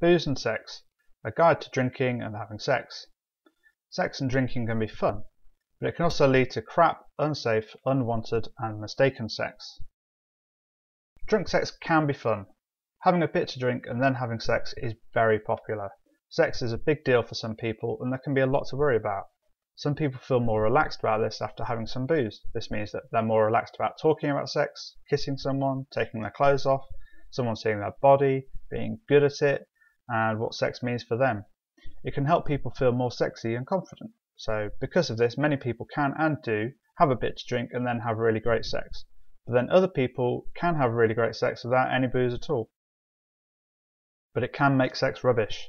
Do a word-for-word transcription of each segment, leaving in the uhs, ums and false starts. Booze and Sex, a guide to drinking and having sex. Sex and drinking can be fun, but it can also lead to crap, unsafe, unwanted and mistaken sex. Drunk sex can be fun. Having a bit to drink and then having sex is very popular. Sex is a big deal for some people and there can be a lot to worry about. Some people feel more relaxed about this after having some booze. This means that they're more relaxed about talking about sex, kissing someone, taking their clothes off, someone seeing their body, being good at it, and what sex means for them. It can help people feel more sexy and confident. So because of this, many people can and do have a bit to drink and then have really great sex. But then other people can have really great sex without any booze at all. But it can make sex rubbish.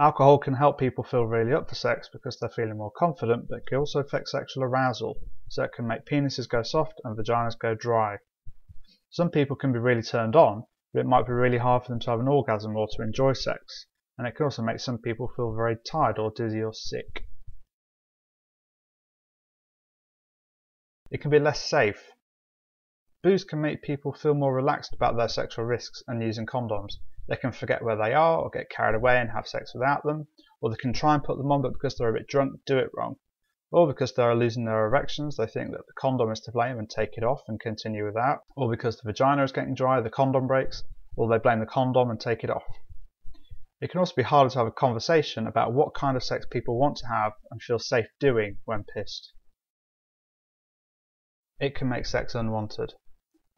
Alcohol can help people feel really up for sex because they're feeling more confident, but it can also affect sexual arousal, so it can make penises go soft and vaginas go dry. Some people can be really turned on, but it might be really hard for them to have an orgasm or to enjoy sex, and it can also make some people feel very tired or dizzy or sick. It can be less safe. Booze can make people feel more relaxed about their sexual risks and using condoms. They can forget where they are or get carried away and have sex without them, or they can try and put them on but because they're a bit drunk do it wrong, or because they're losing their erections they think that the condom is to blame and take it off and continue without, or because the vagina is getting dry the condom breaks, or they blame the condom and take it off. It can also be harder to have a conversation about what kind of sex people want to have and feel safe doing when pissed. It can make sex unwanted.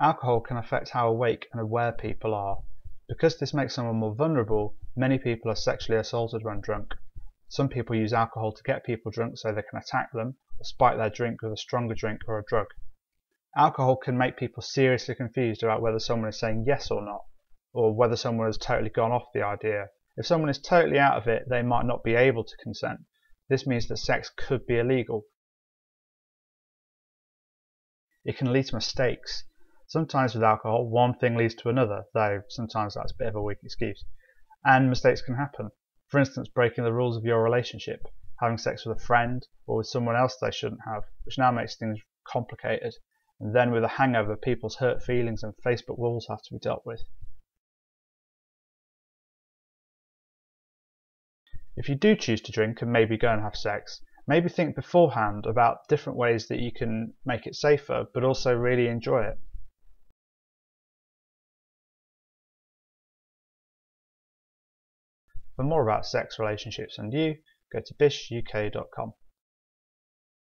Alcohol can affect how awake and aware people are. Because this makes someone more vulnerable, many people are sexually assaulted when drunk. Some people use alcohol to get people drunk so they can attack them or spike their drink with a stronger drink or a drug. Alcohol can make people seriously confused about whether someone is saying yes or not, or whether someone has totally gone off the idea. If someone is totally out of it, they might not be able to consent. This means that sex could be illegal. It can lead to mistakes. Sometimes with alcohol, one thing leads to another, though sometimes that's a bit of a weak excuse. And mistakes can happen. For instance, breaking the rules of your relationship, having sex with a friend or with someone else they shouldn't have, which now makes things complicated. And then with a hangover, people's hurt feelings and Facebook walls have to be dealt with. If you do choose to drink and maybe go and have sex, maybe think beforehand about different ways that you can make it safer, but also really enjoy it. For more about sex, relationships and you, go to bish u k dot com.